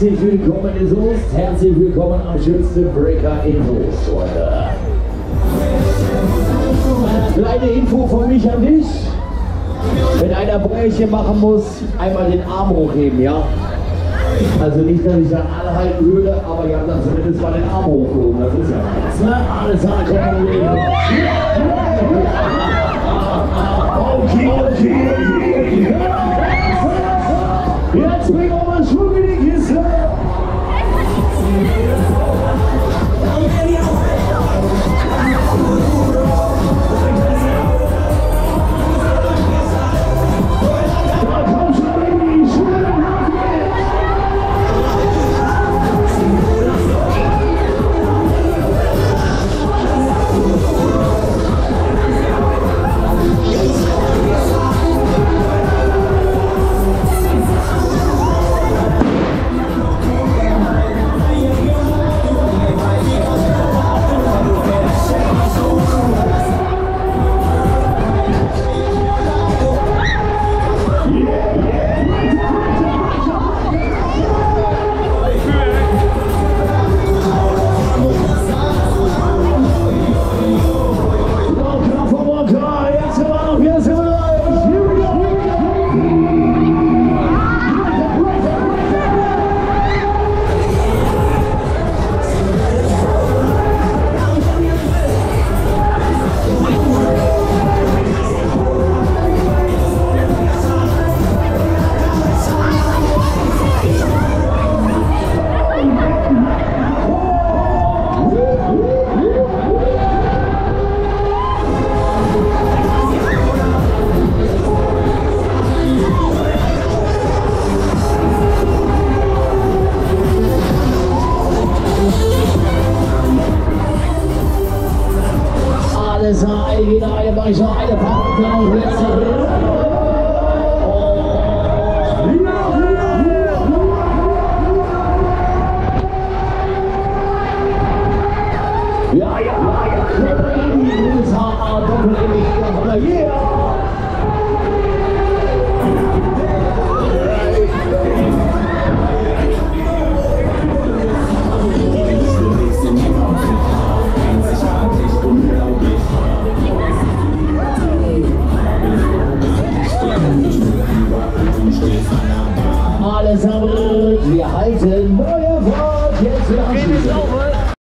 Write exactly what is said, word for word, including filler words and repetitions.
Herzlich willkommen in Soest, herzlich willkommen am schönsten Breaker in Soest heute. Kleine Info von mich an dich. Wenn einer Bäuerchen machen muss, einmal den Arm hochheben, ja? Also nicht, dass ich dann anhalten würde, aber ihr habt dann zumindest mal den Arm hochgehoben, das ist ja nichts, ne? Alles hat Okay, okay, okay. Jetzt bring auch mal Schuhe in die Kiste. Jeder eine Weiche, eine Farbe, letzte Alles am Rück, wir halten.